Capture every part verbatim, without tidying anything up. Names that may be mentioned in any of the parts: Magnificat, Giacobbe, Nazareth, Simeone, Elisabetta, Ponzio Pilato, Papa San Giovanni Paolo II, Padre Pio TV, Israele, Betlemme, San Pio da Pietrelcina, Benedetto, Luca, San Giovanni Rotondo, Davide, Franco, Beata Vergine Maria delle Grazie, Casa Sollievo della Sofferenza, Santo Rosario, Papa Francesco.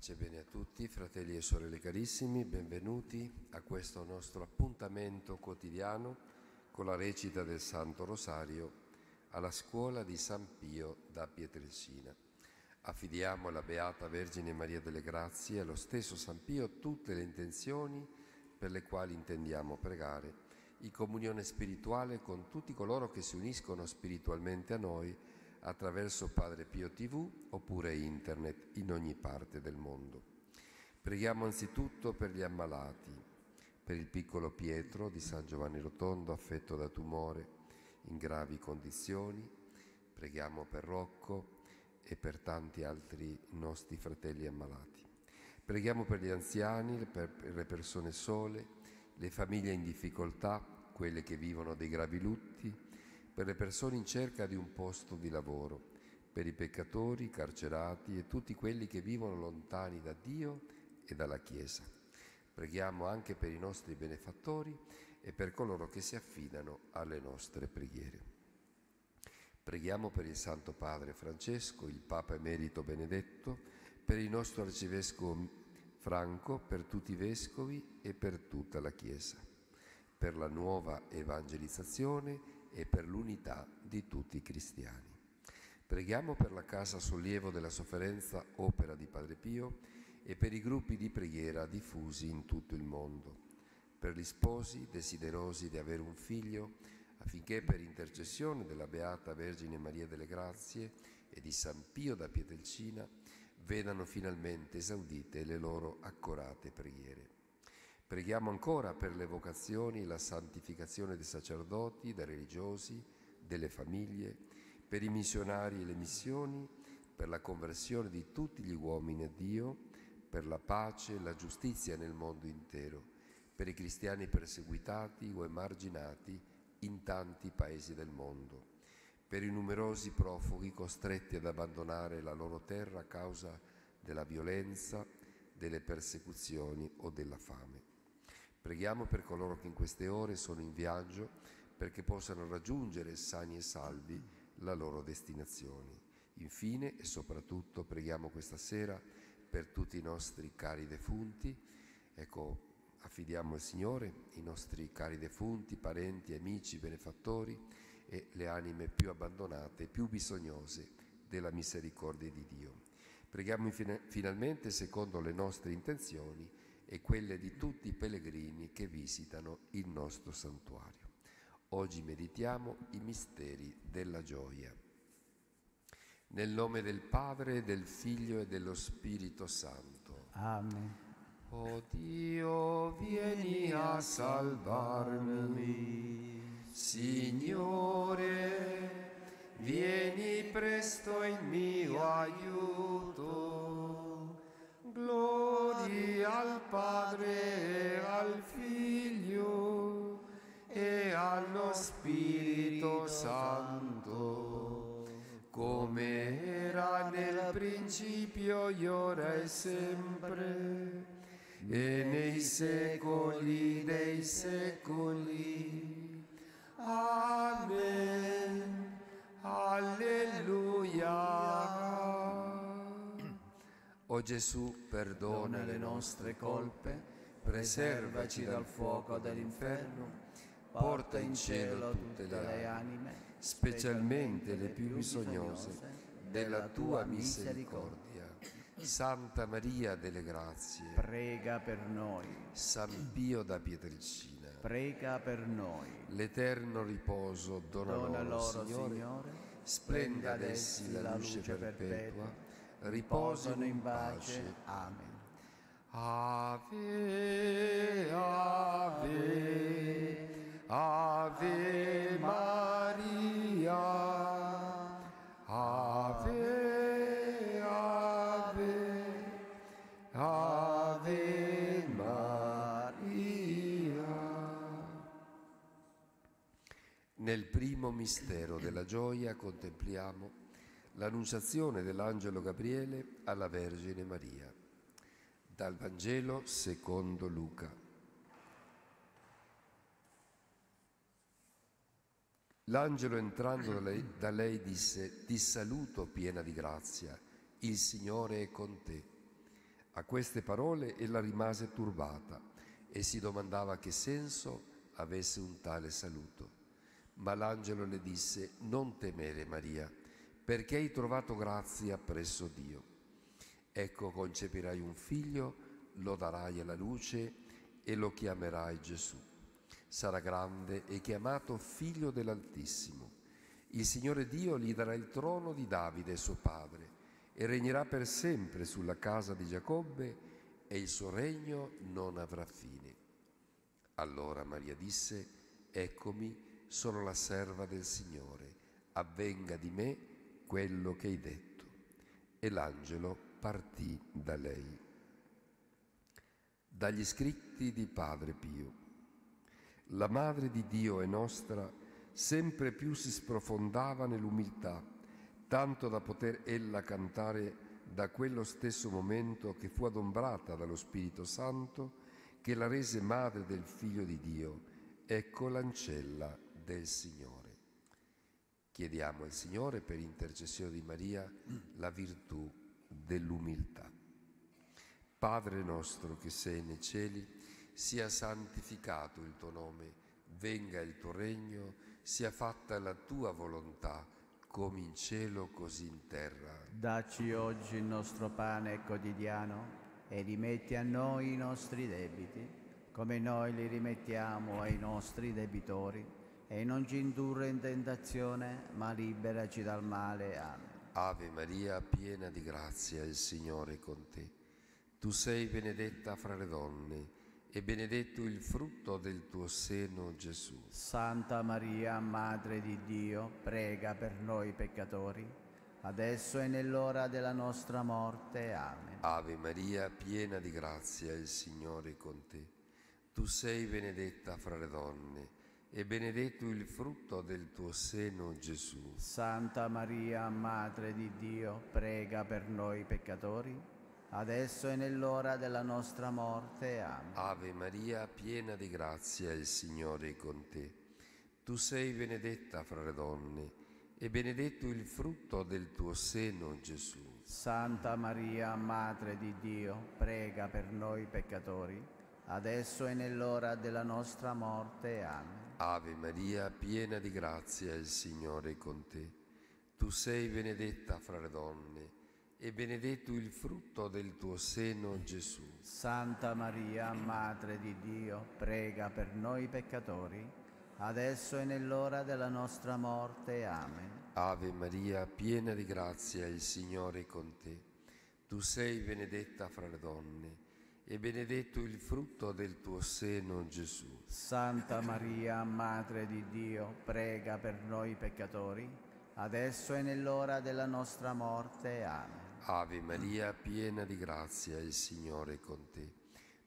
Pace e bene a tutti, fratelli e sorelle carissimi, benvenuti a questo nostro appuntamento quotidiano con la recita del Santo Rosario alla scuola di San Pio da Pietrelcina. Affidiamo alla Beata Vergine Maria delle Grazie e allo stesso San Pio tutte le intenzioni per le quali intendiamo pregare, in comunione spirituale con tutti coloro che si uniscono spiritualmente a noi attraverso Padre Pio tivù oppure internet in ogni parte del mondo. Preghiamo anzitutto per gli ammalati, per il piccolo Pietro di San Giovanni Rotondo affetto da tumore in gravi condizioni, preghiamo per Rocco e per tanti altri nostri fratelli ammalati. Preghiamo per gli anziani, per le persone sole, le famiglie in difficoltà, quelle che vivono dei gravi lutti, per le persone in cerca di un posto di lavoro, per i peccatori, i carcerati e tutti quelli che vivono lontani da Dio e dalla Chiesa. Preghiamo anche per i nostri benefattori e per coloro che si affidano alle nostre preghiere. Preghiamo per il Santo Padre Francesco, il Papa Emerito Benedetto, per il nostro Arcivescovo Franco, per tutti i Vescovi e per tutta la Chiesa, per la nuova evangelizzazione e per l'unità di tutti i cristiani. Preghiamo per la Casa Sollievo della Sofferenza, opera di Padre Pio, e per i gruppi di preghiera diffusi in tutto il mondo, per gli sposi desiderosi di avere un figlio, affinché per intercessione della Beata Vergine Maria delle Grazie e di San Pio da Pietrelcina vedano finalmente esaudite le loro accorate preghiere. Preghiamo ancora per le vocazioni e la santificazione dei sacerdoti, dei religiosi, delle famiglie, per i missionari e le missioni, per la conversione di tutti gli uomini a Dio, per la pace e la giustizia nel mondo intero, per i cristiani perseguitati o emarginati in tanti paesi del mondo, per i numerosi profughi costretti ad abbandonare la loro terra a causa della violenza, delle persecuzioni o della fame. Preghiamo per coloro che in queste ore sono in viaggio perché possano raggiungere sani e salvi la loro destinazione. Infine e soprattutto preghiamo questa sera per tutti i nostri cari defunti. Ecco, affidiamo al Signore i nostri cari defunti, parenti, amici, benefattori e le anime più abbandonate, più bisognose della misericordia di Dio. Preghiamo finalmente secondo le nostre intenzioni e quelle di tutti i pellegrini che visitano il nostro santuario. Oggi meditiamo i misteri della gioia. Nel nome del Padre, del Figlio e dello Spirito Santo. Amen. O Dio, vieni a salvarmi. Signore, vieni presto in mio aiuto. Gloria al Padre e al Figlio e allo Spirito Santo, come era nel principio e ora e sempre, e nei secoli dei secoli. Amen. Alleluia. O Gesù, perdona le nostre colpe, preservaci dal fuoco dell'inferno, porta in cielo tutte le anime, specialmente le più bisognose della tua misericordia. Santa Maria delle Grazie, prega per noi. San Pio da Pietrelcina, prega per noi. L'eterno riposo dona, dona loro, Signore, Signore, splenda ad essi la luce perpetua, riposano in pace. Amen. Ave, ave, ave Maria, ave, ave, ave Maria. Nel primo mistero della gioia contempliamo l'annunciazione dell'angelo Gabriele alla Vergine Maria. Dal Vangelo secondo Luca. L'angelo, entrando da lei, da lei disse: «Ti saluto piena di grazia, il Signore è con te. A queste parole ella rimase turbata e si domandava che senso avesse un tale saluto. Ma l'angelo le disse: non temere, Maria, perché hai trovato grazia presso Dio. Ecco, concepirai un figlio, lo darai alla luce e lo chiamerai Gesù. Sarà grande e chiamato Figlio dell'Altissimo. Il Signore Dio gli darà il trono di Davide, suo padre, e regnerà per sempre sulla casa di Giacobbe, e il suo regno non avrà fine. Allora Maria disse: eccomi, sono la serva del Signore, avvenga di me quello che hai detto. E l'angelo partì da lei. Dagli scritti di Padre Pio. La Madre di Dio e nostra sempre più si sprofondava nell'umiltà, tanto da poter ella cantare da quello stesso momento che fu adombrata dallo Spirito Santo, che la rese madre del Figlio di Dio. Ecco l'ancella del Signore. Chiediamo al Signore, per intercessione di Maria, la virtù dell'umiltà. Padre nostro che sei nei cieli, sia santificato il tuo nome, venga il tuo regno, sia fatta la tua volontà, come in cielo così in terra. Dacci oggi il nostro pane quotidiano e rimetti a noi i nostri debiti, come noi li rimettiamo ai nostri debitori, e non ci indurre in tentazione, ma liberaci dal male. Amen. Ave Maria, piena di grazia, il Signore è con te. Tu sei benedetta fra le donne, e benedetto il frutto del tuo seno, Gesù. Santa Maria, Madre di Dio, prega per noi peccatori, adesso e nell'ora della nostra morte. Amen. Ave Maria, piena di grazia, il Signore è con te. Tu sei benedetta fra le donne, e benedetto il frutto del tuo seno, Gesù. Santa Maria, Madre di Dio, prega per noi peccatori, adesso e nell'ora della nostra morte. Amen. Ave Maria, piena di grazia, il Signore è con te. Tu sei benedetta fra le donne, e benedetto il frutto del tuo seno, Gesù. Santa Maria, Madre di Dio, prega per noi peccatori, adesso è nell'ora della nostra morte. Amen. Ave Maria, piena di grazia, il Signore è con te. Tu sei benedetta fra le donne, e benedetto il frutto del tuo seno, Gesù. Santa Maria, Madre di Dio, prega per noi peccatori, adesso è nell'ora della nostra morte. Amen. Ave Maria, piena di grazia, il Signore è con te. Tu sei benedetta fra le donne, e benedetto il frutto del tuo seno, Gesù. Santa Maria, Madre di Dio, prega per noi peccatori, adesso è nell'ora della nostra morte. Amen. Ave Maria, piena di grazia, il Signore è con te.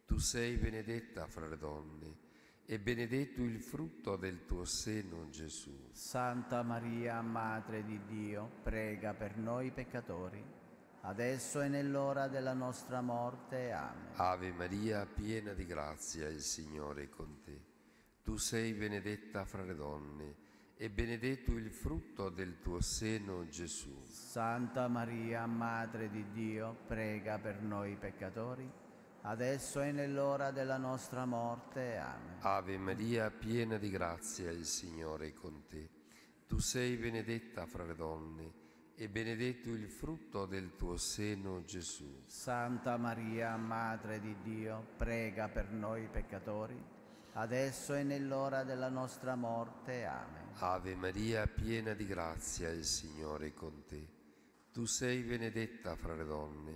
Tu sei benedetta fra le donne, e benedetto il frutto del tuo seno, Gesù. Santa Maria, Madre di Dio, prega per noi peccatori, adesso è nell'ora della nostra morte. Amen. Ave Maria, piena di grazia, il Signore è con te. Tu sei benedetta fra le donne, e benedetto il frutto del tuo seno, Gesù. Santa Maria, Madre di Dio, prega per noi peccatori, adesso è nell'ora della nostra morte. Amen. Ave Maria, piena di grazia, il Signore è con te. Tu sei benedetta fra le donne, e benedetto il frutto del tuo seno, Gesù. Santa Maria, Madre di Dio, prega per noi peccatori, adesso è nell'ora della nostra morte. Amen. Ave Maria, piena di grazia, il Signore è con te. Tu sei benedetta fra le donne,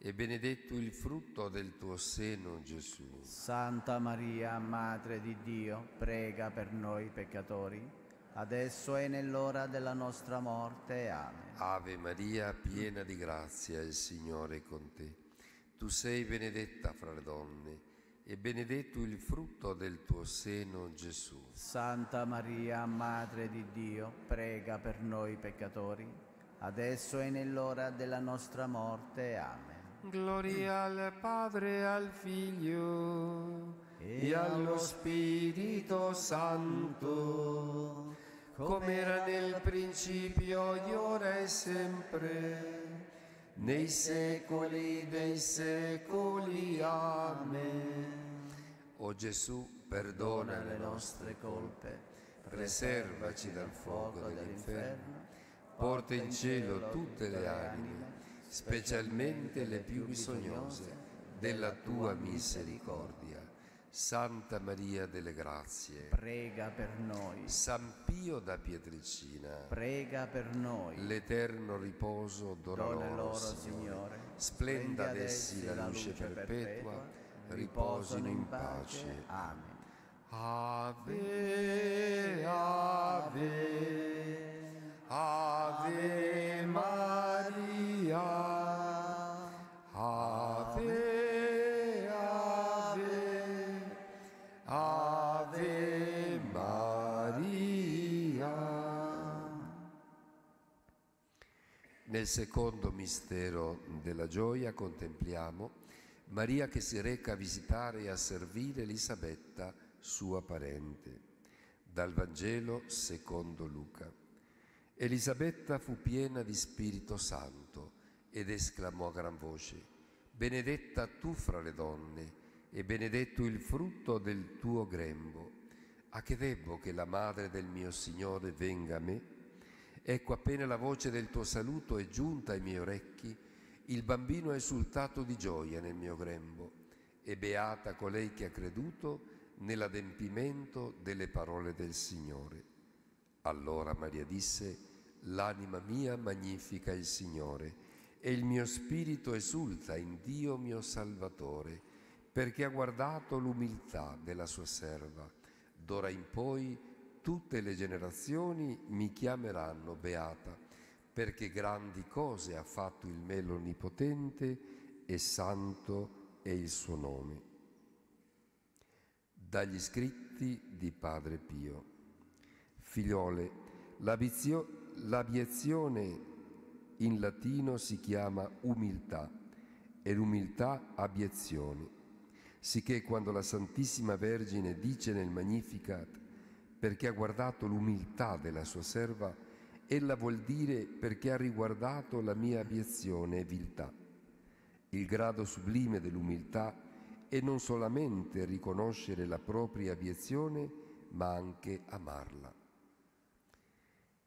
e benedetto il frutto del tuo seno, Gesù. Santa Maria, Madre di Dio, prega per noi peccatori, adesso è nell'ora della nostra morte. Amen. Ave Maria, piena di grazia, il Signore è con te. Tu sei benedetta fra le donne, e benedetto il frutto del tuo seno, Gesù. Santa Maria, Madre di Dio, prega per noi peccatori, adesso è nell'ora della nostra morte. Amen. Gloria al Padre, al Figlio e allo Spirito Santo, come era nel principio, ora e sempre, nei secoli dei secoli. Amen. O Gesù, perdona le nostre colpe, preservaci dal fuoco dell'inferno, porta in cielo tutte le anime, specialmente le più bisognose della tua misericordia. Santa Maria delle Grazie, prega per noi. San Pio da Pietrelcina, prega per noi. L'eterno riposo dona loro, loro, Signore. Splenda ad essi la luce perpetua, riposino in pace. Amen. Ave, ave, ave Maria, ave. Ave Maria. Nel secondo mistero della gioia contempliamo Maria che si reca a visitare e a servire Elisabetta, sua parente. Dal Vangelo secondo Luca. Elisabetta fu piena di Spirito Santo ed esclamò a gran voce: benedetta tu fra le donne e benedetto il frutto del tuo grembo. A che debbo che la madre del mio Signore venga a me? Ecco, appena la voce del tuo saluto è giunta ai miei orecchi, il bambino ha esultato di gioia nel mio grembo. E beata colei che ha creduto nell'adempimento delle parole del Signore. Allora Maria disse: l'anima mia magnifica il Signore, e il mio spirito esulta in Dio mio Salvatore, perché ha guardato l'umiltà della sua serva. D'ora in poi tutte le generazioni mi chiameranno beata, perché grandi cose ha fatto il me l'Onnipotente, e santo è il suo nome. Dagli scritti di Padre Pio. Figliole, l'abiezione in latino si chiama umiltà, e l'umiltà abiezione. Sicché quando la Santissima Vergine dice nel Magnificat perché ha guardato l'umiltà della sua serva, ella vuol dire perché ha riguardato la mia abiezione e viltà. Il grado sublime dell'umiltà è non solamente riconoscere la propria abiezione, ma anche amarla.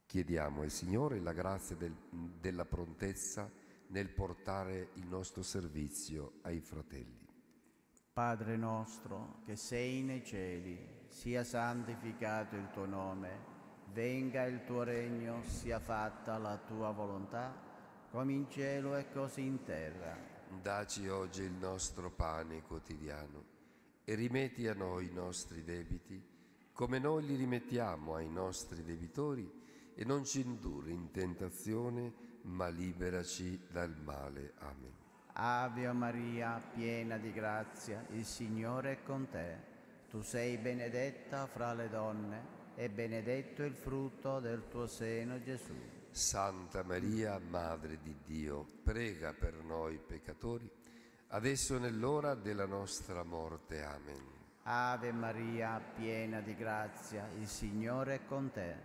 Chiediamo al Signore la grazia del, della prontezza nel portare il nostro servizio ai fratelli. Padre nostro, che sei nei cieli, sia santificato il tuo nome, venga il tuo regno, sia fatta la tua volontà, come in cielo e così in terra. Dacci oggi il nostro pane quotidiano e rimetti a noi i nostri debiti, come noi li rimettiamo ai nostri debitori, e non ci indurre in tentazione, ma liberaci dal male. Amen. Ave Maria, piena di grazia, il Signore è con te. Tu sei benedetta fra le donne, e benedetto il frutto del tuo seno, Gesù. Santa Maria, Madre di Dio, prega per noi peccatori, adesso nell'ora della nostra morte. Amen. Ave Maria, piena di grazia, il Signore è con te.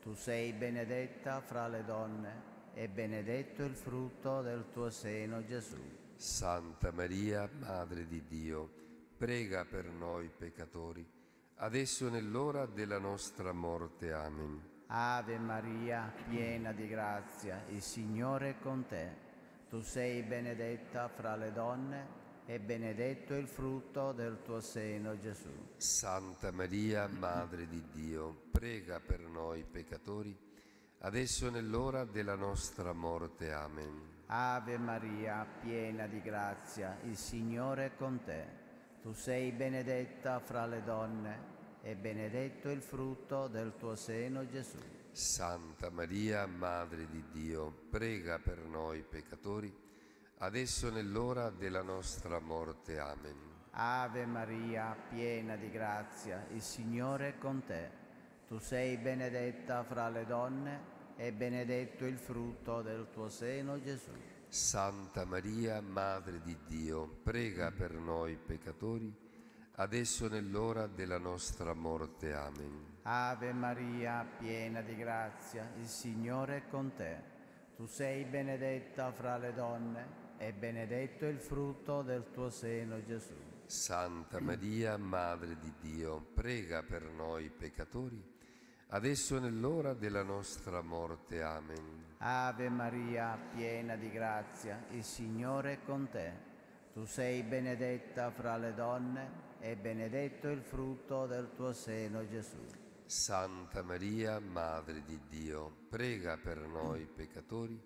Tu sei benedetta fra le donne, e benedetto il frutto del tuo seno, Gesù. Santa Maria, Madre di Dio, prega per noi peccatori, adesso nell'ora della nostra morte. Amen. Ave Maria, piena di grazia, il Signore è con te. Tu sei benedetta fra le donne, e benedetto il frutto del tuo seno, Gesù. Santa Maria, Madre di Dio, prega per noi peccatori, adesso nell'ora della nostra morte. Amen. Ave Maria, piena di grazia, il Signore è con te. Tu sei benedetta fra le donne, e benedetto il frutto del tuo seno, Gesù. Santa Maria, Madre di Dio, prega per noi peccatori, adesso nell'ora della nostra morte. Amen. Ave Maria, piena di grazia, il Signore è con te. Tu sei benedetta fra le donne, e benedetto il frutto del tuo seno, Gesù. Santa Maria, Madre di Dio, prega per noi peccatori, adesso nell'ora della nostra morte. Amen. Ave Maria, piena di grazia, il Signore è con te. Tu sei benedetta fra le donne e benedetto il frutto del tuo seno, Gesù. Santa Maria, Madre di Dio, prega per noi peccatori, adesso è nell'ora della nostra morte. Amen. Ave Maria, piena di grazia, il Signore è con te. Tu sei benedetta fra le donne e benedetto il frutto del tuo seno, Gesù. Santa Maria, Madre di Dio, prega per noi peccatori,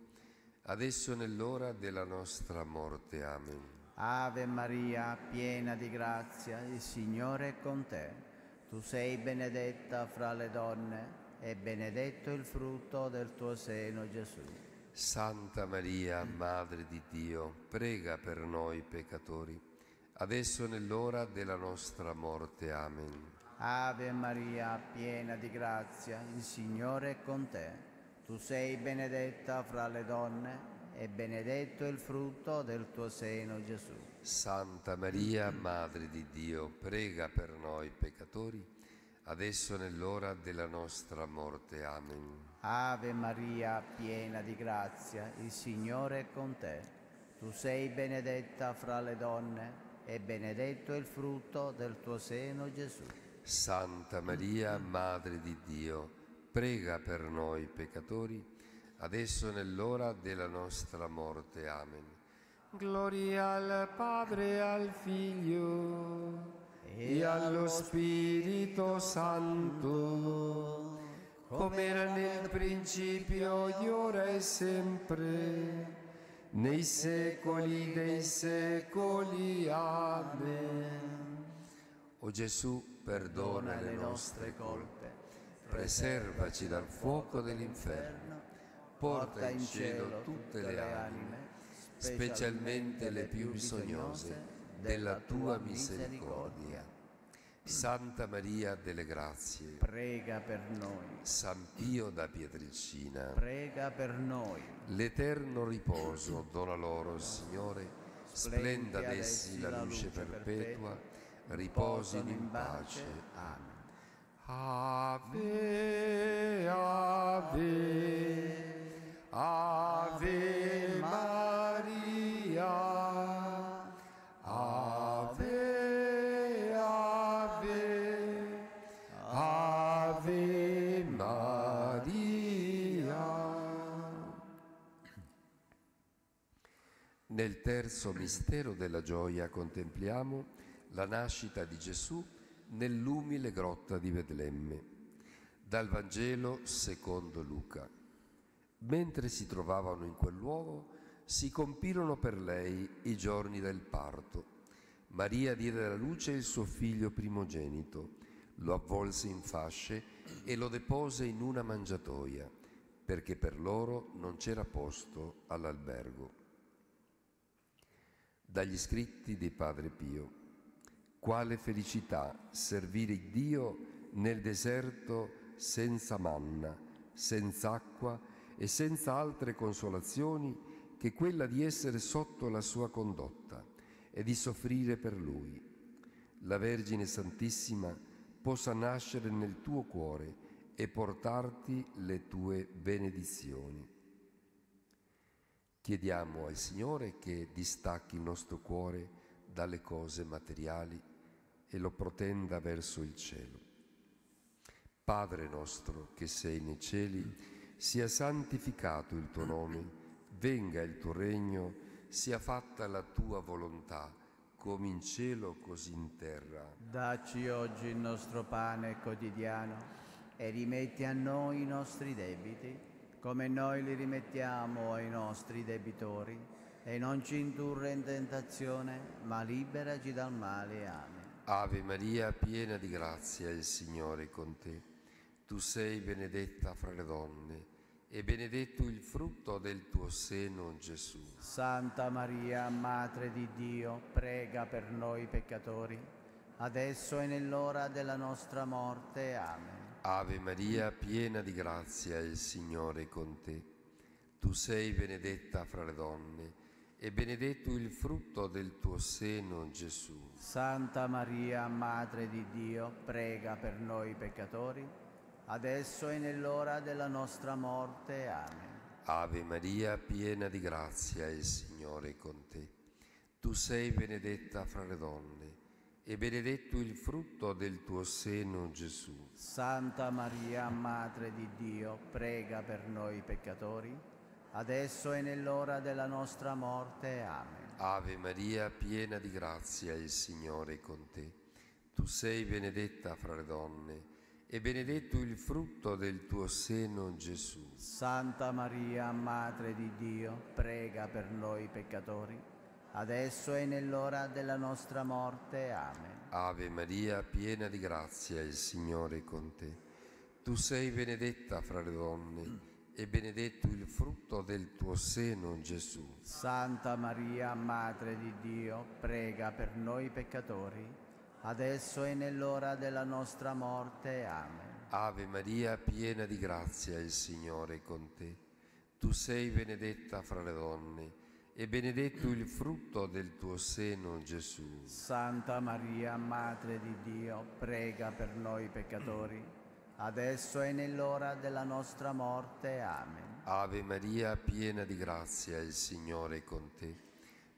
adesso è nell'ora della nostra morte. Amen. Ave Maria, piena di grazia, il Signore è con te. Tu sei benedetta fra le donne e benedetto il frutto del tuo seno, Gesù. Santa Maria, Madre di Dio, prega per noi peccatori, adesso è nell'ora della nostra morte. Amen. Ave Maria, piena di grazia, il Signore è con te. Tu sei benedetta fra le donne e benedetto il frutto del tuo seno, Gesù. Santa Maria, Madre di Dio, prega per noi peccatori, adesso nell'ora della nostra morte. Amen. Ave Maria, piena di grazia, il Signore è con te. Tu sei benedetta fra le donne e benedetto il frutto del tuo seno, Gesù. Santa Maria, Madre di Dio, prega per noi peccatori, adesso nell'ora della nostra morte. Amen. Gloria al Padre, al Figlio e allo Spirito Santo, come era nel principio, ora e sempre, nei secoli dei secoli. Amen. O Gesù, perdona le nostre colpe, preservaci dal fuoco dell'inferno, porta in cielo tutte le anime, specialmente le più bisognose della tua misericordia. Santa Maria delle Grazie, prega per noi. San Pio da Pietrelcina, prega per noi. L'eterno riposo dona loro, Signore. Splenda ad essi la luce perpetua, riposino in pace. Amen. Ave, ave, Ave Maria, Ave, Ave, Ave Maria. Nel terzo mistero della gioia contempliamo la nascita di Gesù nell'umile grotta di Betlemme. Dal Vangelo secondo Luca. Mentre si trovavano in quel luogo, si compirono per lei i giorni del parto. Maria diede alla luce il suo figlio primogenito, lo avvolse in fasce e lo depose in una mangiatoia, perché per loro non c'era posto all'albergo. Dagli scritti di Padre Pio. Quale felicità servire Dio nel deserto senza manna, senza acqua e senza altre consolazioni che quella di essere sotto la sua condotta e di soffrire per Lui. La Vergine Santissima possa nascere nel tuo cuore e portarti le tue benedizioni. Chiediamo al Signore che distacchi il nostro cuore dalle cose materiali e lo protenda verso il cielo. Padre nostro che sei nei cieli, sia santificato il tuo nome, venga il tuo regno, sia fatta la tua volontà, come in cielo così in terra. Dacci oggi il nostro pane quotidiano e rimetti a noi i nostri debiti, come noi li rimettiamo ai nostri debitori, e non ci indurre in tentazione, ma liberaci dal male. Amen. Ave Maria, piena di grazia, il Signore è con te. Tu sei benedetta fra le donne e benedetto il frutto del tuo seno, Gesù. Santa Maria, Madre di Dio, prega per noi peccatori, adesso è nell'ora della nostra morte. Amen. Ave Maria, piena di grazia, il Signore è con te. Tu sei benedetta fra le donne e benedetto il frutto del tuo seno, Gesù. Santa Maria, Madre di Dio, prega per noi peccatori, adesso è nell'ora della nostra morte. Amen. Ave Maria, piena di grazia, il Signore è con te. Tu sei benedetta fra le donne e benedetto il frutto del tuo seno, Gesù. Santa Maria, Madre di Dio, prega per noi peccatori, adesso è nell'ora della nostra morte. Amen. Ave Maria, piena di grazia, il Signore è con te. Tu sei benedetta fra le donne e benedetto il frutto del tuo seno, Gesù. Santa Maria, Madre di Dio, prega per noi peccatori, adesso è nell'ora della nostra morte. Amen. Ave Maria, piena di grazia, il Signore è con te. Tu sei benedetta fra le donne e benedetto il frutto del tuo seno, Gesù. Santa Maria, Madre di Dio, prega per noi peccatori, adesso è nell'ora della nostra morte. Amen. Ave Maria, piena di grazia, il Signore è con te. Tu sei benedetta fra le donne e benedetto il frutto del tuo seno, Gesù. Santa Maria, Madre di Dio, prega per noi peccatori, adesso è nell'ora della nostra morte. Amen. Ave Maria, piena di grazia, il Signore è con te.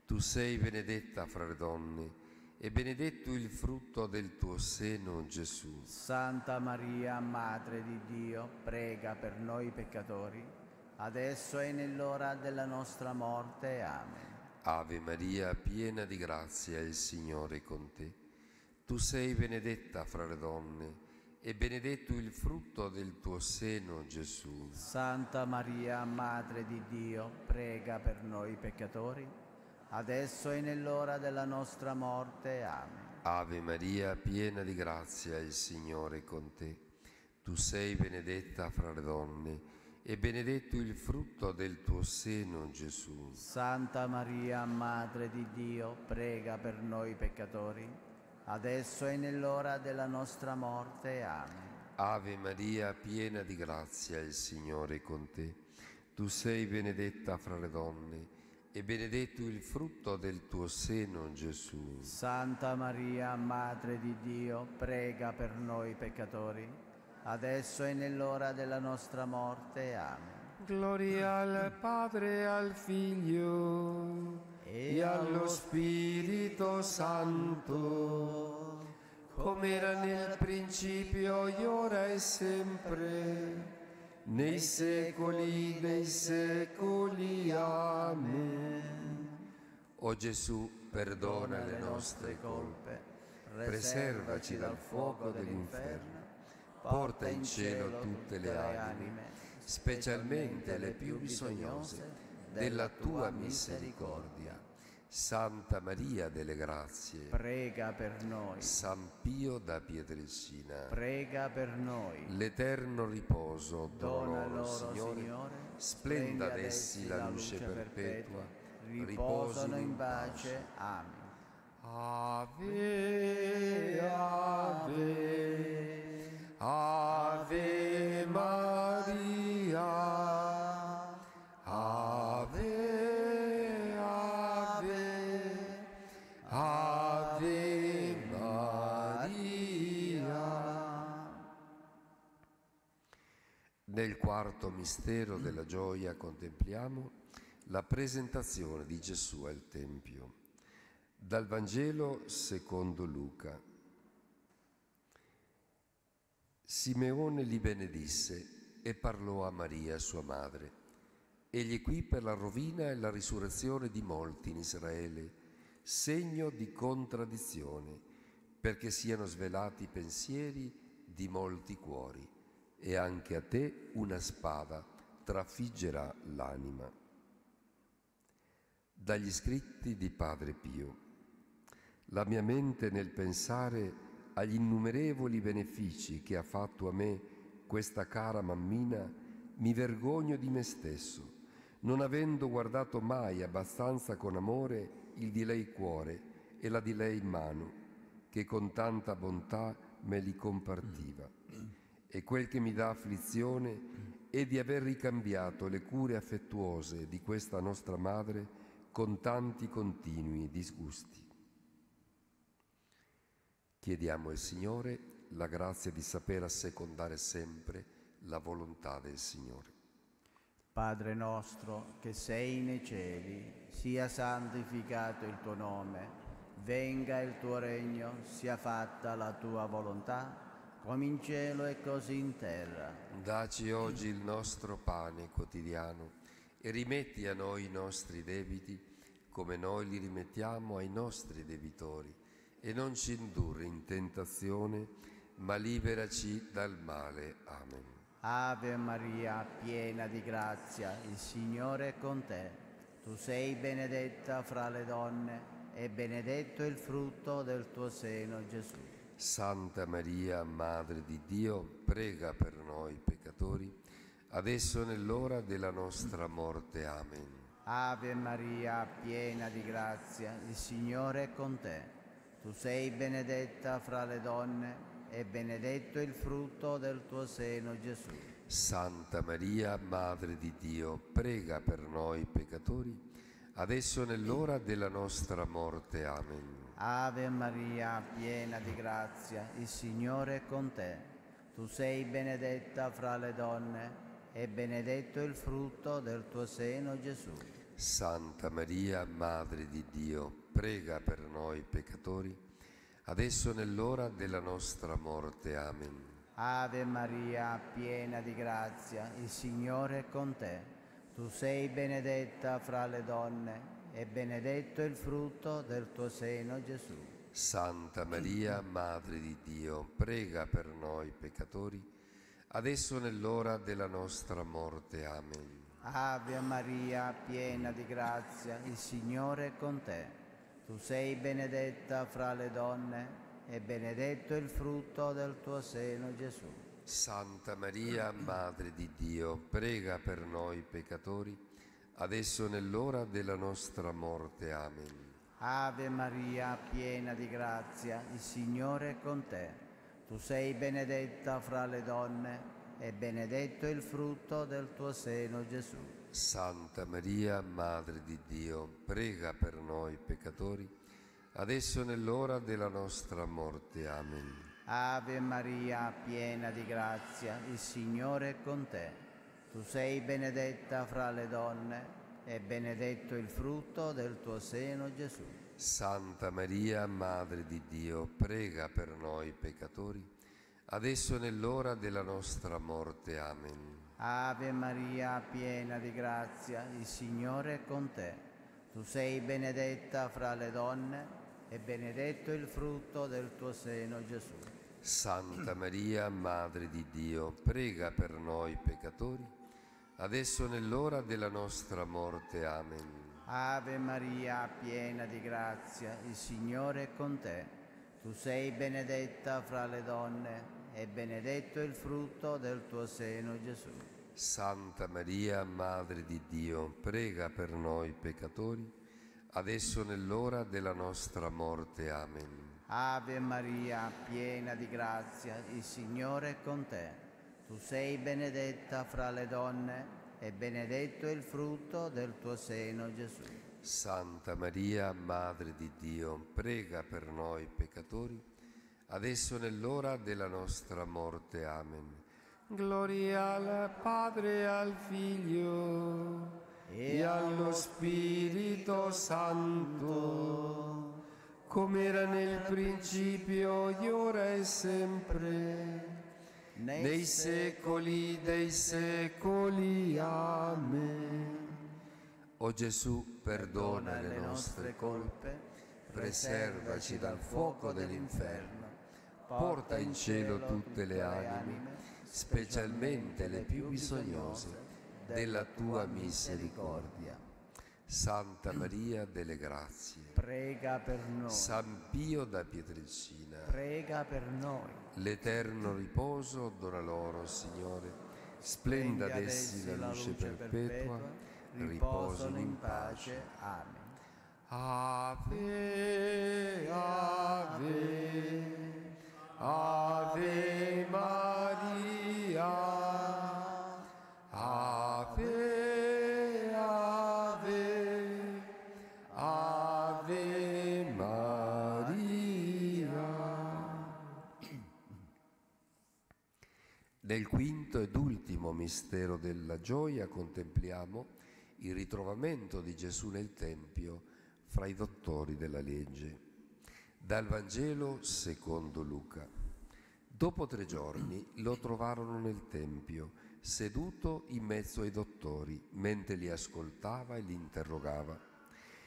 Tu sei benedetta fra le donne e benedetto il frutto del tuo seno, Gesù. Santa Maria, Madre di Dio, prega per noi peccatori, adesso è nell'ora della nostra morte. Amen. Ave Maria, piena di grazia, il Signore è con te. Tu sei benedetta fra le donne e benedetto il frutto del tuo seno, Gesù. Santa Maria, Madre di Dio, prega per noi peccatori, adesso è nell'ora della nostra morte. Amen. Ave Maria, piena di grazia, il Signore è con te. Tu sei benedetta fra le donne e benedetto il frutto del tuo seno, Gesù. Santa Maria, Madre di Dio, prega per noi peccatori, adesso è nell'ora della nostra morte. Amen. Ave Maria, piena di grazia, il Signore è con te. Tu sei benedetta fra le donne e benedetto il frutto del tuo seno, Gesù. Santa Maria, Madre di Dio, prega per noi peccatori, adesso è nell'ora della nostra morte. Amen. Gloria al Padre, al Figlio e, e allo Spirito Santo, come era nel principio, e ora e sempre, nei secoli dei secoli. Amen. O Gesù, perdona le nostre colpe, preservaci dal fuoco dell'inferno, porta in cielo tutte le anime, specialmente le più bisognose della tua misericordia. Santa Maria delle Grazie, prega per noi. San Pio da Pietrelcina, prega per noi. L'eterno riposo dona loro, Signore, Signore splenda ad essi la luce perpetua, riposano in pace. Amen. Ave, ave, ave Maria, ave, Ave Maria. Nel quarto mistero della gioia contempliamo la presentazione di Gesù al Tempio. Dal Vangelo secondo Luca. Simeone li benedisse e parlò a Maria, sua madre. Egli è qui per la rovina e la risurrezione di molti in Israele, segno di contraddizione, perché siano svelati i pensieri di molti cuori, e anche a te una spada trafiggerà l'anima. Dagli scritti di Padre Pio. La mia mente nel pensare agli innumerevoli benefici che ha fatto a me questa cara mammina, mi vergogno di me stesso, non avendo guardato mai abbastanza con amore il di lei cuore e la di lei mano, che con tanta bontà me li compartiva. E quel che mi dà afflizione è di aver ricambiato le cure affettuose di questa nostra madre con tanti continui disgusti. Chiediamo al Signore la grazia di saper assecondare sempre la volontà del Signore. Padre nostro che sei nei cieli, sia santificato il tuo nome, venga il tuo regno, sia fatta la tua volontà, come in cielo e così in terra. Dacci oggi il nostro pane quotidiano e rimetti a noi i nostri debiti, come noi li rimettiamo ai nostri debitori, e non ci indurre in tentazione, ma liberaci dal male. Amen. Ave Maria, piena di grazia, il Signore è con te. Tu sei benedetta fra le donne e benedetto il frutto del tuo seno, Gesù. Santa Maria, Madre di Dio, prega per noi peccatori, adesso nell'ora della nostra morte. Amen. Ave Maria, piena di grazia, il Signore è con te. Tu sei benedetta fra le donne e benedetto il frutto del tuo seno, Gesù. Santa Maria, Madre di Dio, prega per noi peccatori, adesso nell'ora della nostra morte. Amen. Ave Maria, piena di grazia, il Signore è con te. Tu sei benedetta fra le donne e benedetto il frutto del tuo seno, Gesù. Santa Maria, Madre di Dio, prega per noi peccatori, adesso nell'ora della nostra morte. Amen. Ave Maria, piena di grazia, il Signore è con te. Tu sei benedetta fra le donne e benedetto il frutto del tuo seno, Gesù. Santa Maria, Madre di Dio, prega per noi peccatori, adesso nell'ora della nostra morte. Amen. Ave Maria, piena di grazia, il Signore è con te. Tu sei benedetta fra le donne e benedetto il frutto del tuo seno, Gesù. Santa Maria, Madre di Dio, prega per noi peccatori, adesso nell'ora della nostra morte. Amen. Ave Maria, piena di grazia, il Signore è con te. Tu sei benedetta fra le donne e benedetto il frutto del tuo seno, Gesù. Santa Maria, Madre di Dio, prega per noi peccatori, adesso nell'ora della nostra morte. Amen. Ave Maria, piena di grazia, il Signore è con te. Tu sei benedetta fra le donne e benedetto il frutto del tuo seno, Gesù. Santa Maria, Madre di Dio, prega per noi peccatori, adesso nell'ora della nostra morte. Amen. Ave Maria, piena di grazia, il Signore è con te. Tu sei benedetta fra le donne e benedetto il frutto del tuo seno, Gesù. Santa Maria, Madre di Dio, prega per noi peccatori, adesso nell'ora della nostra morte. Amen. Ave Maria, piena di grazia, il Signore è con te. Tu sei benedetta fra le donne e benedetto il frutto del tuo seno, Gesù. Santa Maria, Madre di Dio, prega per noi peccatori, adesso nell'ora della nostra morte. Amen. Ave Maria, piena di grazia, il Signore è con te. Tu sei benedetta fra le donne e benedetto il frutto del tuo seno, Gesù. Santa Maria, Madre di Dio, prega per noi peccatori, adesso nell'ora della nostra morte. Amen. Gloria al Padre, al Figlio e allo Spirito Santo, come era nel principio, ora e sempre, nei secoli dei secoli. Amen. O Gesù, perdona le nostre colpe, preservaci dal fuoco dell'inferno, porta in cielo tutte le anime, specialmente le più bisognose della tua misericordia. Santa Maria delle Grazie, prega per noi. San Pio da Pietrelcina, prega per noi. L'eterno riposo dona loro, Signore. Splenda ad essi la luce perpetua, riposano in pace. Amen. Ave, ave, ave Maria, ave. Nel quinto ed ultimo mistero della gioia contempliamo il ritrovamento di Gesù nel Tempio fra i dottori della legge. Dal Vangelo secondo Luca. Dopo tre giorni lo trovarono nel Tempio, seduto in mezzo ai dottori, mentre li ascoltava e li interrogava.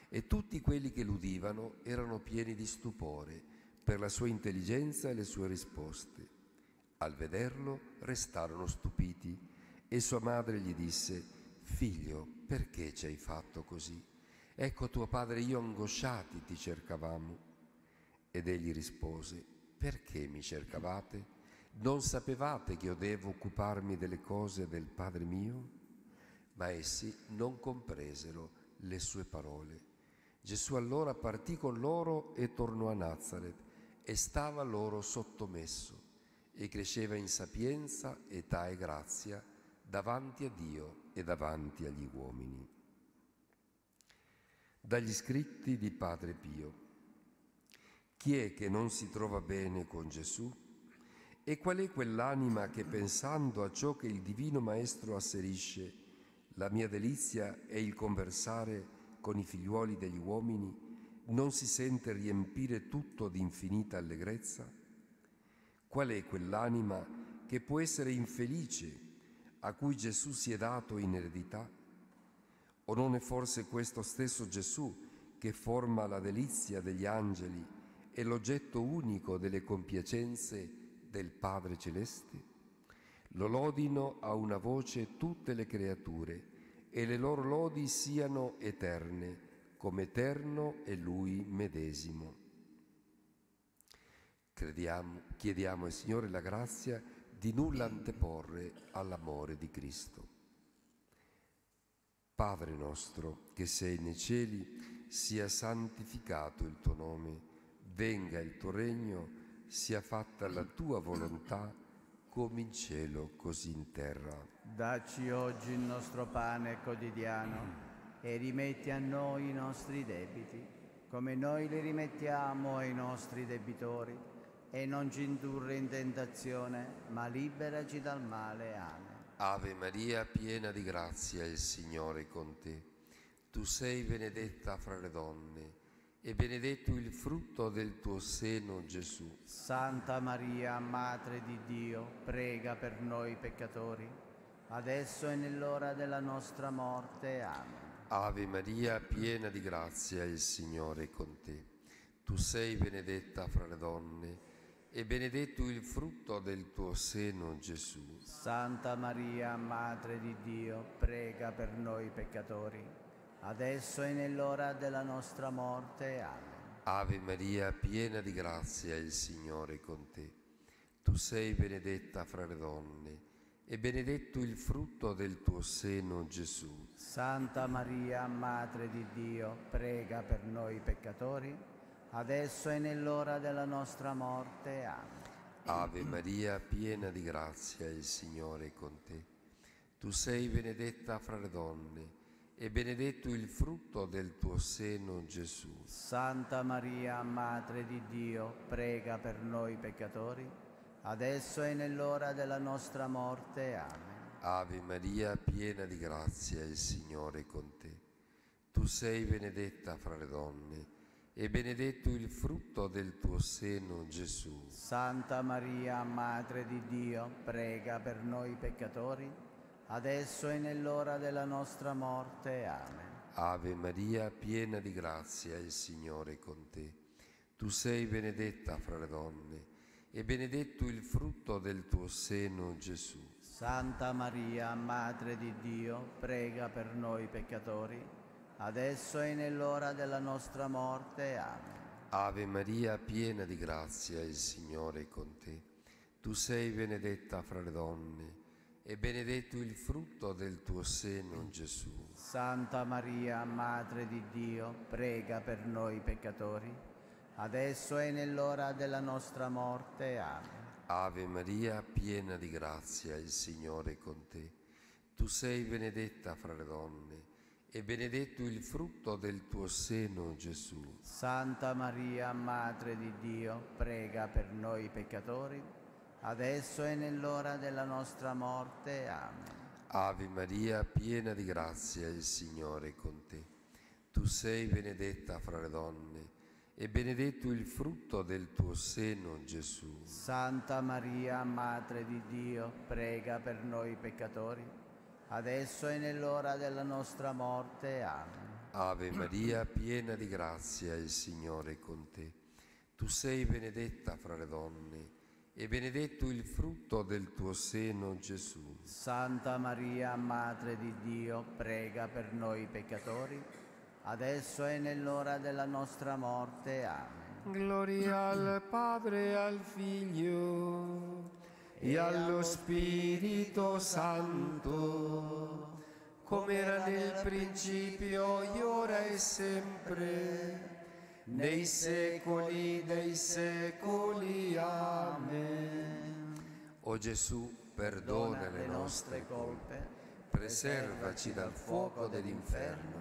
E tutti quelli che l'udivano erano pieni di stupore per la sua intelligenza e le sue risposte. Al vederlo restarono stupiti e sua madre gli disse: «Figlio, perché ci hai fatto così? Ecco tuo padre e io angosciati ti cercavamo». Ed egli rispose: «Perché mi cercavate? Non sapevate che io devo occuparmi delle cose del Padre mio?» Ma essi non compresero le sue parole. Gesù allora partì con loro e tornò a Nazareth e stava loro sottomesso e cresceva in sapienza, età e grazia davanti a Dio e davanti agli uomini. Dagli scritti di Padre Pio. Chi è che non si trova bene con Gesù? E qual è quell'anima che, pensando a ciò che il Divino Maestro asserisce, la mia delizia è il conversare con i figliuoli degli uomini, non si sente riempire tutto di infinita allegrezza? Qual è quell'anima che può essere infelice, a cui Gesù si è dato in eredità? O non è forse questo stesso Gesù che forma la delizia degli angeli è l'oggetto unico delle compiacenze del Padre Celeste? Lo lodino a una voce tutte le creature e le loro lodi siano eterne, come eterno è Lui medesimo. Crediamo, chiediamo al Signore la grazia di nulla anteporre all'amore di Cristo. Padre nostro, che sei nei cieli, sia santificato il tuo nome. Venga il tuo regno, sia fatta la tua volontà, come in cielo, così in terra. Dacci oggi il nostro pane quotidiano e rimetti a noi i nostri debiti, come noi li rimettiamo ai nostri debitori, e non ci indurre in tentazione, ma liberaci dal male. Amen. Ave Maria, piena di grazia, il Signore è con te. Tu sei benedetta fra le donne, e benedetto il frutto del tuo seno, Gesù. Santa Maria, Madre di Dio, prega per noi peccatori, adesso e nell'ora della nostra morte. Amen. Ave Maria, piena di grazia, il Signore è con te. Tu sei benedetta fra le donne, e benedetto il frutto del tuo seno, Gesù. Santa Maria, Madre di Dio, prega per noi peccatori, adesso è nell'ora della nostra morte. Amen. Ave Maria, piena di grazia, il Signore è con te. Tu sei benedetta fra le donne, e benedetto il frutto del tuo seno, Gesù. Santa Maria, Madre di Dio, prega per noi peccatori, adesso è nell'ora della nostra morte. Amen. Ave Maria, piena di grazia, il Signore è con te. Tu sei benedetta fra le donne, e benedetto il frutto del tuo seno, Gesù. Santa Maria, Madre di Dio, prega per noi peccatori, adesso è nell'ora della nostra morte. Amen. Ave Maria, piena di grazia, il Signore è con te. Tu sei benedetta fra le donne, e benedetto il frutto del tuo seno, Gesù. Santa Maria, Madre di Dio, prega per noi peccatori, adesso è nell'ora della nostra morte. Amen. Ave Maria, piena di grazia, il Signore è con te. Tu sei benedetta fra le donne, e benedetto il frutto del tuo seno, Gesù. Santa Maria, Madre di Dio, prega per noi peccatori, adesso è nell'ora della nostra morte. Amen. Ave Maria, piena di grazia, il Signore è con te. Tu sei benedetta fra le donne, e benedetto il frutto del tuo seno, Gesù. Santa Maria, Madre di Dio, prega per noi peccatori, adesso è nell'ora della nostra morte. Amen. Ave Maria, piena di grazia, il Signore è con te. Tu sei benedetta fra le donne, e benedetto il frutto del tuo seno, Gesù. Santa Maria, Madre di Dio, prega per noi peccatori, adesso è nell'ora della nostra morte. Amen. Ave Maria, piena di grazia, il Signore è con te. Tu sei benedetta fra le donne e benedetto il frutto del tuo seno, Gesù. Santa Maria, Madre di Dio, prega per noi peccatori, adesso è nell'ora della nostra morte. Amen. Ave Maria, piena di grazia, il Signore è con te. Tu sei benedetta fra le donne e benedetto il frutto del tuo seno, Gesù. Santa Maria, Madre di Dio, prega per noi peccatori, adesso è nell'ora della nostra morte. Amen. Gloria al Padre, al Figlio e allo Spirito Santo, come era nel principio, e ora e sempre, nei secoli dei secoli. Amen. O Gesù, perdona le nostre colpe, preservaci dal fuoco dell'inferno,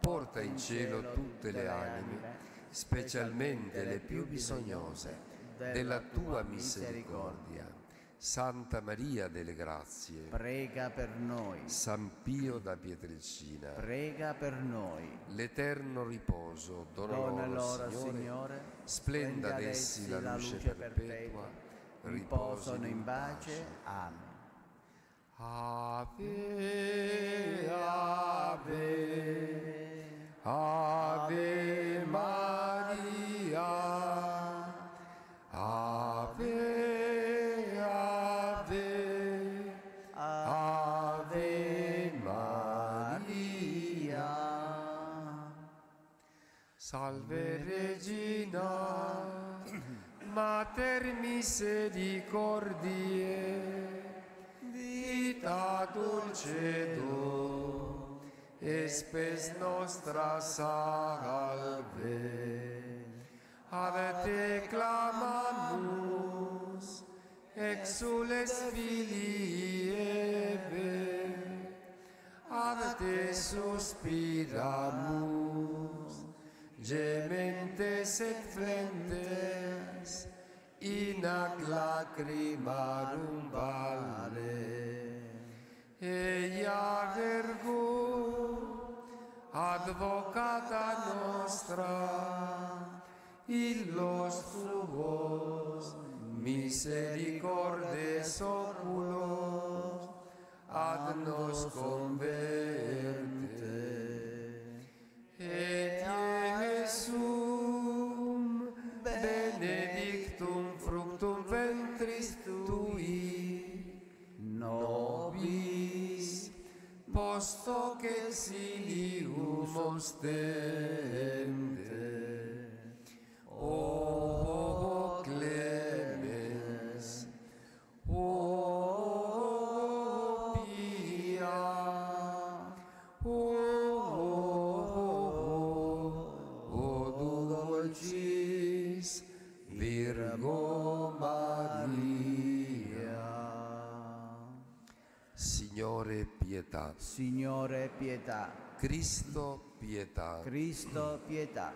porta in cielo tutte le anime, specialmente le più bisognose della tua misericordia. Santa Maria delle Grazie, prega per noi. San Pio da Pietrelcina, prega per noi. L'eterno riposo dona loro, loro Signore, Signore, splenda ad essi la luce perpetua, riposano in pace. Amen. Ave, ave, ave Maria, ave. Salve Regina, Mater misericordiae, vita dulcedo, et spes nostra salve. Ad te clamamus, exules filii Eve, ad te suspiramus, gementes et flentes, in ac lacrimarum vale. Eia ergo, advocata nostra, illos tuos misericordes oculos, ad nos converte. Et Iesum benedictum fructum ventris tui, nobis post hoc exilium ostende. O clemens, o pia, Virgo Maria. Signore pietà, Signore pietà, Cristo pietà, Cristo pietà,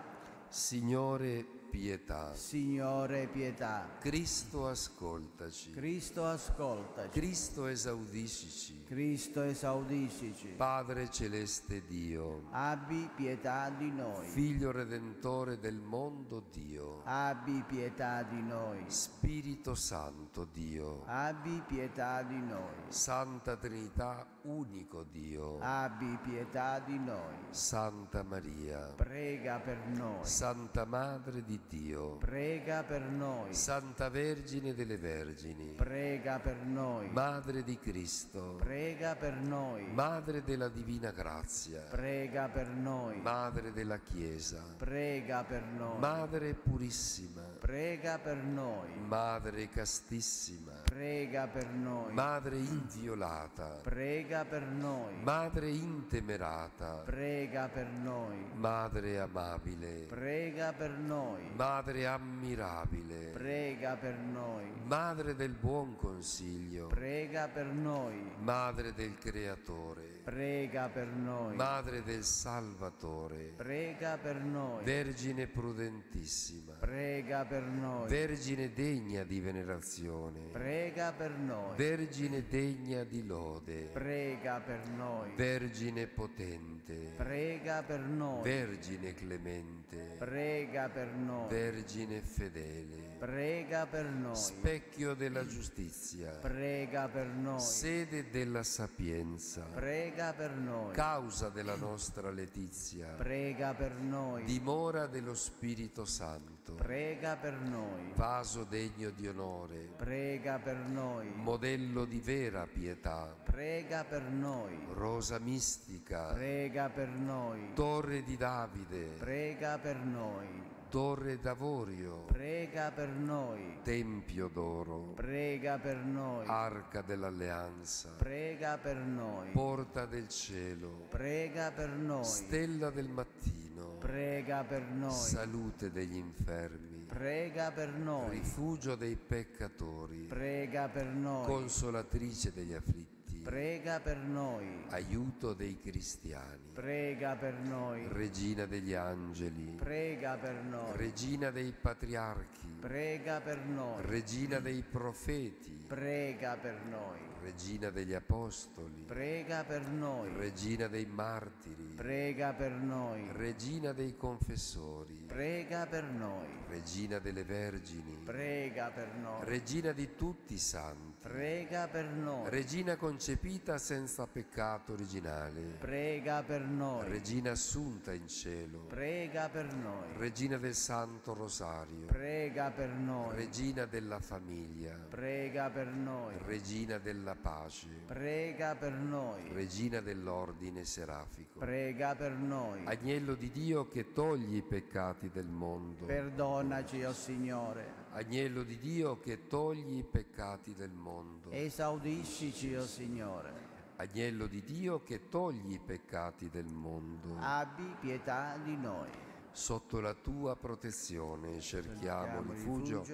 Signore pietà, Signore pietà, Cristo ascoltaci, Cristo ascoltaci, Cristo esaudiscici, Cristo esaudiscici. Padre celeste Dio, abbi pietà di noi. Figlio redentore del mondo Dio, abbi pietà di noi. Spirito Santo Dio, abbi pietà di noi. Santa Trinità unico Dio, abbi pietà di noi. Santa Maria, prega per noi. Santa Madre di Dio, prega per noi. Santa Vergine delle Vergini, prega per noi. Madre di Cristo, prega per noi. Madre della Divina Grazia, prega per noi. Madre della Chiesa, prega per noi. Madre Purissima, prega per noi. Madre Castissima, prega per noi. Madre Inviolata, prega per noi. Madre Intemerata, prega per noi. Madre Amabile, prega per noi. Madre Ammirabile, prega per noi. Madre del Buon Consiglio, prega per noi. Madre del Creatore, prega per noi. Madre del Salvatore, prega per noi. Vergine prudentissima, prega per noi. Vergine degna di venerazione, prega per noi. Vergine degna di lode, prega per noi. Vergine potente, prega per noi. Vergine clemente, prega per noi. Vergine fedele, prega per noi. Specchio della giustizia, prega per noi. Sede della sapienza, prega per noi. Causa della nostra letizia, prega per noi. Dimora dello Spirito Santo, prega per noi. Vaso degno di onore, prega per noi. Modello di vera pietà, prega per noi. Rosa mistica, prega per noi. Torre di Davide, prega per noi. Torre d'Avorio, prega per noi. Tempio d'oro, prega per noi. Arca dell'Alleanza, prega per noi. Porta del cielo, prega per noi. Stella del mattino, prega per noi. Salute degli infermi, prega per noi. Rifugio dei peccatori, prega per noi. Consolatrice degli afflitti, prega per noi. Aiuto dei cristiani, prega per noi. Regina degli angeli, prega per noi. Regina dei patriarchi, prega per noi. Regina dei profeti, prega per noi. Regina degli apostoli, prega per noi. Regina dei martiri, prega per noi. Regina dei confessori, prega per noi. Regina delle vergini, prega per noi. Regina di tutti i santi, prega per noi. Regina concepita senza peccato originale, prega per noi. Regina assunta in cielo, prega per noi. Regina del Santo Rosario, prega per noi. Regina della famiglia, prega per noi. Regina della pace, prega per noi. Regina dell'ordine serafico, prega per noi. Agnello di Dio che togli i peccati del mondo, perdonaci, o Signore. Agnello di Dio che togli i peccati del mondo, esaudiscici, o Signore. Agnello di Dio che togli i peccati del mondo, abbi pietà di noi. Sotto la tua protezione cerchiamo rifugio,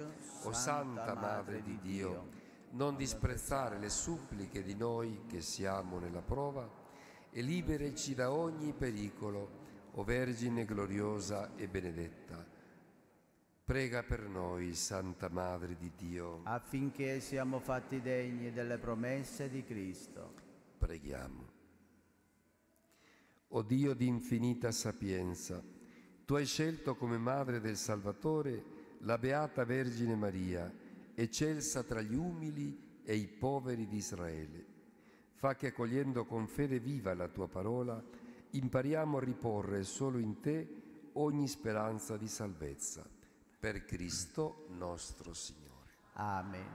o Santa Madre di Dio. Non disprezzare le suppliche di noi che siamo nella prova, e liberaci da ogni pericolo, o Vergine gloriosa e benedetta. Prega per noi, Santa Madre di Dio, affinché siamo fatti degni delle promesse di Cristo. Preghiamo. O Dio di infinita sapienza, Tu hai scelto come Madre del Salvatore la Beata Vergine Maria, eccelsa tra gli umili e i poveri di Israele. Fa che, accogliendo con fede viva la Tua parola, impariamo a riporre solo in Te ogni speranza di salvezza. Per Cristo nostro Signore. Amen.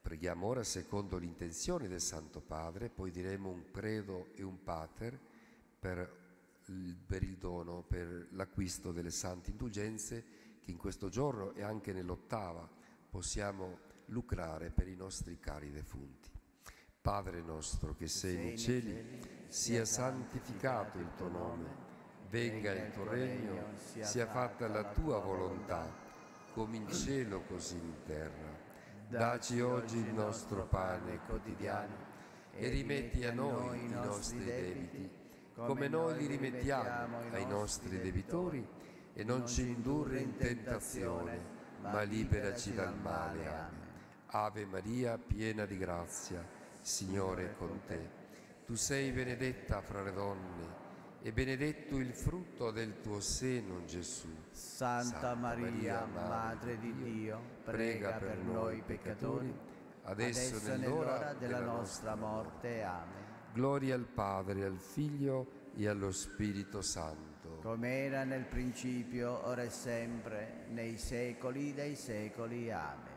Preghiamo ora secondo l'intenzione del Santo Padre, poi diremo un credo e un pater per il dono, per l'acquisto delle sante indulgenze che in questo giorno e anche nell'ottava possiamo lucrare per i nostri cari defunti. Padre nostro che sei nei cieli, sia santificato il tuo nome. Venga il tuo regno, sia fatta la tua volontà, come in cielo così in terra. Dacci oggi il nostro pane quotidiano e rimetti a noi i nostri debiti, come noi li rimettiamo ai nostri debitori, e non ci indurre in tentazione, ma liberaci dal male. Amen. Ave Maria, piena di grazia, Signore è con te. Tu sei benedetta fra le donne, e benedetto il frutto del tuo seno, Gesù. Santa, Santa Maria, Maria, Madre di Dio, prega per noi peccatori, adesso, adesso nell'ora della nostra morte. Amen. Gloria al Padre, al Figlio e allo Spirito Santo. Come era nel principio, ora e sempre, nei secoli dei secoli. Amen.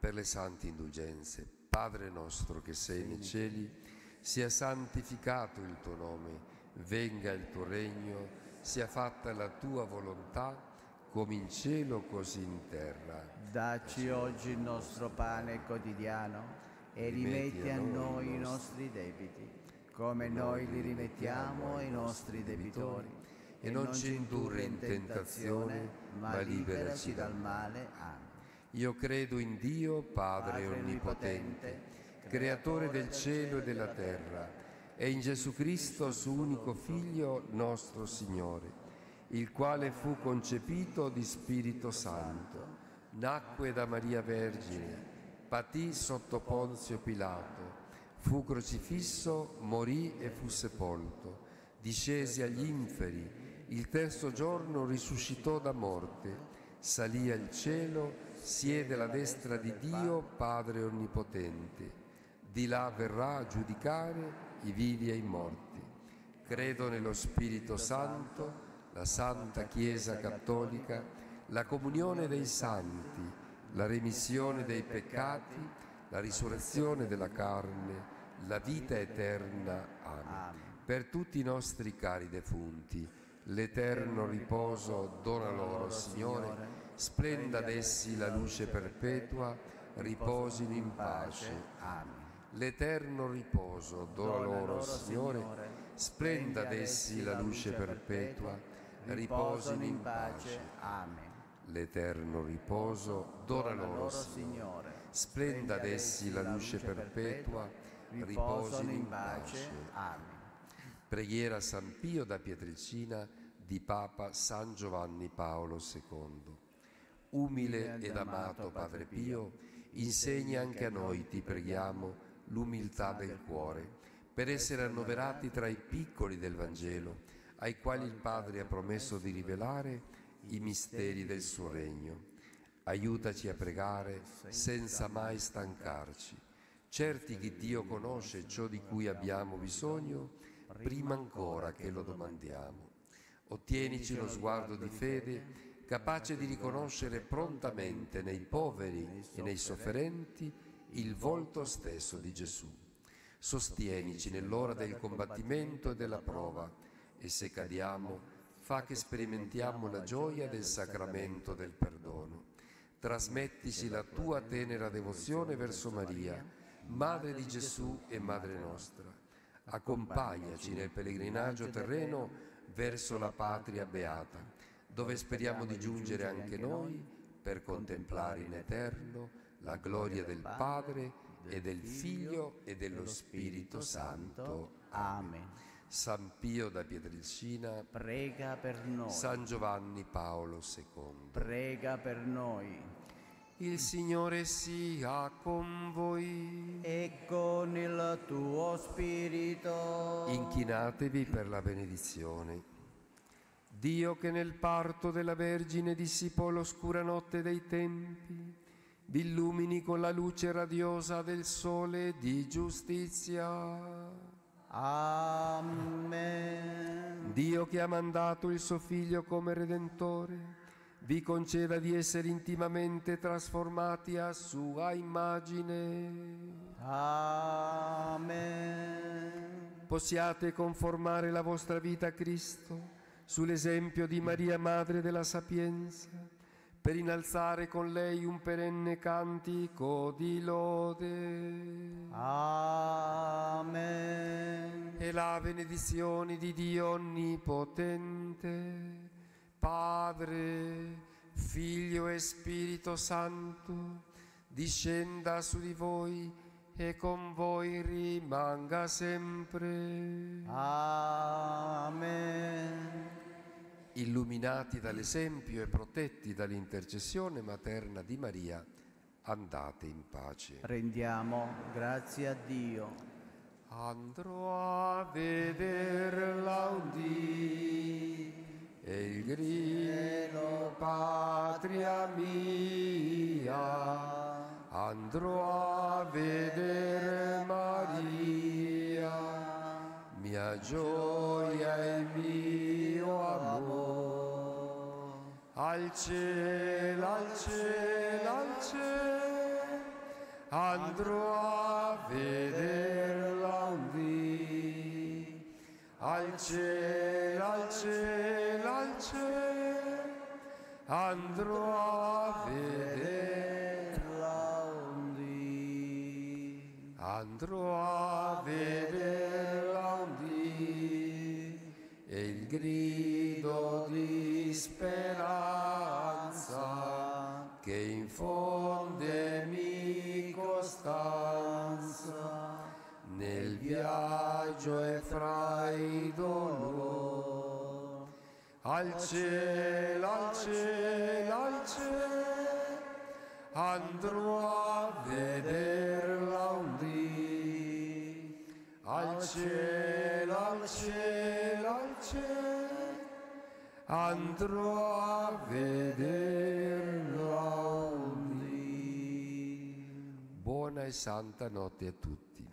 Per le sante indulgenze. Padre nostro che sei sì. nei cieli, sia santificato il tuo nome. Venga il tuo regno, sia fatta la tua volontà, come in cielo così in terra. Dacci oggi il nostro pane quotidiano, e rimetti a noi i nostri debiti, come noi li rimettiamo ai nostri debitori, e non ci indurre in tentazione, ma liberaci dal male. Amen. Io credo in Dio, Padre onnipotente, creatore del cielo e della terra, e in Gesù Cristo, suo unico Figlio, nostro Signore, il quale fu concepito di Spirito Santo, nacque da Maria Vergine, patì sotto Ponzio Pilato, fu crocifisso, morì e fu sepolto, discese agli inferi, il terzo giorno risuscitò da morte, salì al cielo, siede alla destra di Dio, Padre Onnipotente. Di là verrà a giudicare i vivi e i morti. Credo nello Spirito Santo, la Santa Chiesa Cattolica, la comunione dei santi, la remissione dei peccati, la risurrezione della carne, la vita eterna. Amen. Per tutti i nostri cari defunti, l'eterno riposo dona loro, Signore, splenda ad essi la luce perpetua, riposino in pace. Amen. L'eterno riposo dona loro, Signore, splenda ad essi la luce perpetua, riposino in pace. Amen. L'eterno riposo dona loro, Signore, splenda ad essi la luce perpetua, riposino in pace. Amen. Preghiera San Pio da Pietrelcina di Papa San Giovanni Paolo secondo. Umile ed amato Padre Pio, insegna anche a noi, ti preghiamo, l'umiltà del cuore, per essere annoverati tra i piccoli del Vangelo, ai quali il Padre ha promesso di rivelare i misteri del suo regno. Aiutaci a pregare senza mai stancarci, certi che Dio conosce ciò di cui abbiamo bisogno, prima ancora che lo domandiamo. Ottienici lo sguardo di fede, capace di riconoscere prontamente nei poveri e nei sofferenti il volto stesso di Gesù. Sostienici nell'ora del combattimento e della prova, e se cadiamo, fa che sperimentiamo la gioia del sacramento del perdono. Trasmettici la tua tenera devozione verso Maria, Madre di Gesù e Madre nostra. Accompagnaci nel pellegrinaggio terreno verso la patria beata, dove speriamo di giungere anche noi per contemplare in eterno la gloria del Padre e del Figlio e dello Spirito Santo. Amen. San Pio da Pietrelcina, prega per noi. San Giovanni Paolo secondo, prega per noi. Il Signore sia con voi e con il tuo spirito. Inchinatevi per la benedizione. Dio, che nel parto della Vergine dissipò l'oscura notte dei tempi, vi illumini con la luce radiosa del sole di giustizia. Amen. Dio, che ha mandato il suo Figlio come Redentore, vi conceda di essere intimamente trasformati a sua immagine. Amen. Possiate conformare la vostra vita a Cristo, sull'esempio di Maria, Madre della Sapienza, per innalzare con lei un perenne cantico di lode. Amen. E la benedizione di Dio Onnipotente, Padre, Figlio e Spirito Santo, discenda su di voi e con voi rimanga sempre. Amen. Illuminati dall'esempio e protetti dall'intercessione materna di Maria, andate in pace. Rendiamo grazie a Dio. Andrò a veder l'audì, e il grido, patria mia, andrò a vedere Maria, mia gioia e mio amore. Al cielo, al cielo, al cielo, andrò a vedere l'audì. Al cielo, al cielo, andrò a vedere l'audì, andrò a vedere l'audì, e il grido di speranza che infonde mi costanza. nel viaggio e fra i dolori. Al cielo, al cielo, al cielo, andrò a vederla un dì. Al cielo, al cielo, al cielo, andrò a vederla un dì. Buona e santa notte a tutti.